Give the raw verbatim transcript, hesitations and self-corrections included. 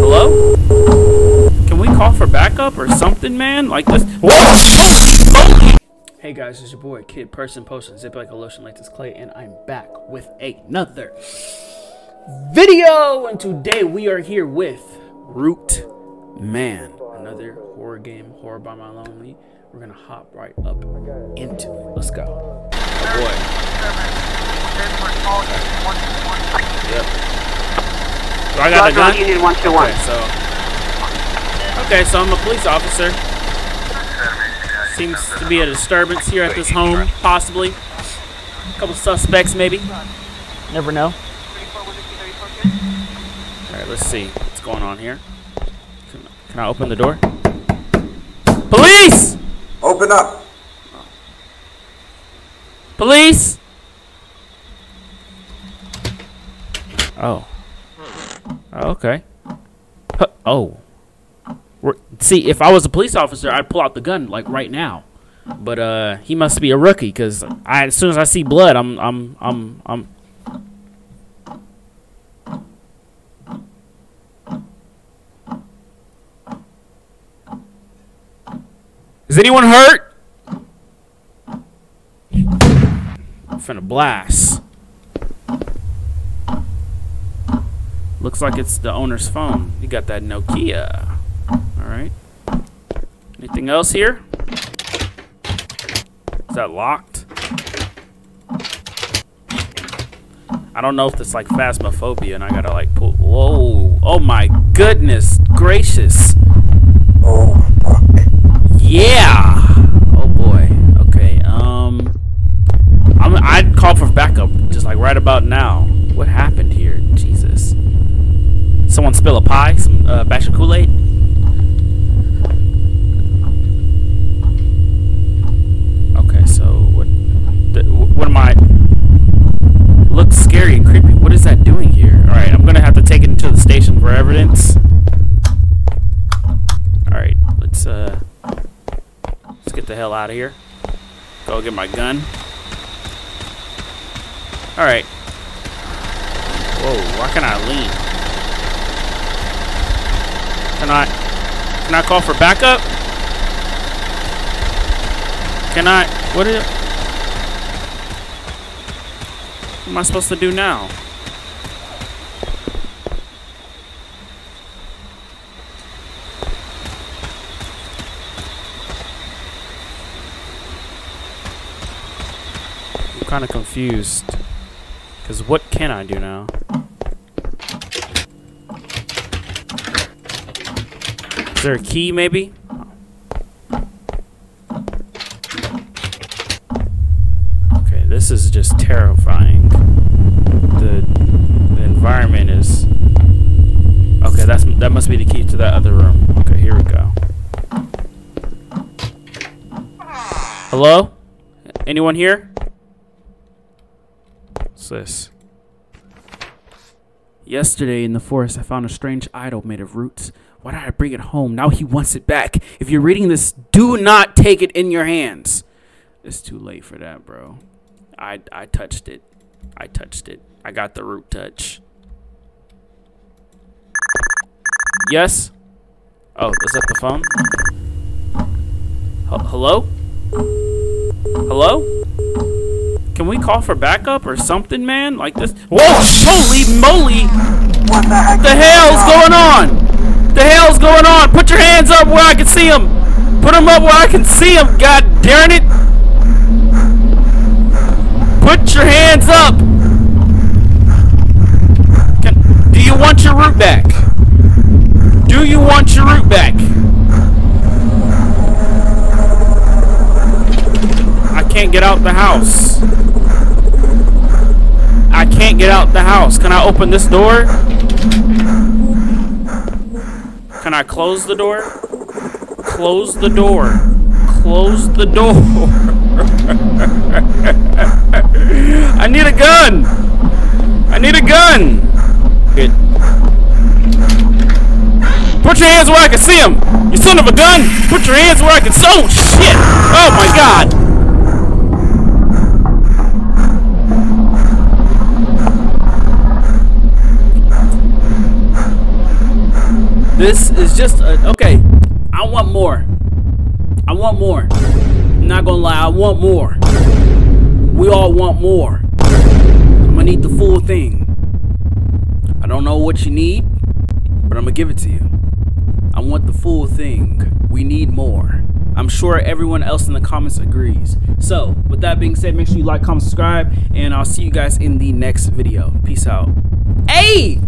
Hello? Can we call for backup or something, man? Like this. Hey guys, it's your boy Kid Person Post and Zip Like a Lotion Like This Clay, and I'm back with another video. And today we are here with Root Man, another horror game, horror by my lonely. We're gonna hop right up into it. Let's go. Oh boy. Yep. So I got a gun. Unit one two one. Okay, so okay, so I'm a police officer. Seems to be a disturbance here at this home, possibly. A couple suspects, maybe. Never know. All right, let's see what's going on here. Can I open the door? Police! Open up. Police! Oh. Okay. Oh. We're, see, if I was a police officer, I'd pull out the gun like right now. But uh, he must be a rookie, cause I, as soon as I see blood, I'm, I'm, I'm, I'm. Is anyone hurt? I'm finna blast. Looks like it's the owner's phone. You got that Nokia. Alright. Anything else here? Is that locked? I don't know if it's like phasmophobia and I gotta like pull. Whoa. Oh my goodness gracious. Oh fuck. Yeah. Oh boy. Okay. Um I'm, I'd call for backup just like right about now. What happened here? Jesus. Someone spill a pie, some uh, batch of Kool-Aid. Okay, so what? The, what am I? Looks scary and creepy. What is that doing here? All right, I'm gonna have to take it into the station for evidence. All right, let's uh, let's get the hell out of here. Go get my gun. All right. Whoa, why can't I lean? Can I, can I call for backup? Can I, what is it? What am I supposed to do now? I'm kind of confused. Because what can I do now? Is there a key, maybe? Okay, this is just terrifying. The, the environment is... Okay, that's that must be the key to that other room. Okay, here we go. Hello? Anyone here? What's this? Yesterday in the forest, I found a strange idol made of roots. Why did I bring it home? Now he wants it back. If you're reading this, do not take it in your hands. It's too late for that, bro. I I touched it. I touched it. I got the root touch. Yes? Oh, is that the phone? H- hello? Hello? Can we call for backup or something, man? Like this. Whoa! Holy moly! What the heck? The hell's going on? The hell's going on? Put your hands up where I can see them. Put them up where I can see them. God darn it! Put your hands up. Can, do you want your root back? Do you want your root back? I can't get out the house. I can't get out the house. Can I open this door? Can I close the door? Close the door. Close the door. I need a gun. I need a gun. Good. Put your hands where I can see them. You son of a gun. Put your hands where I can. Oh shit. Oh my God. This is just a, okay. I want more. I want more. I'm not gonna lie, I want more. We all want more. I'm gonna need the full thing. I don't know what you need, but I'm gonna give it to you. I want the full thing. We need more. I'm sure everyone else in the comments agrees. So, with that being said, make sure you like, comment, subscribe, and I'll see you guys in the next video. Peace out. Hey!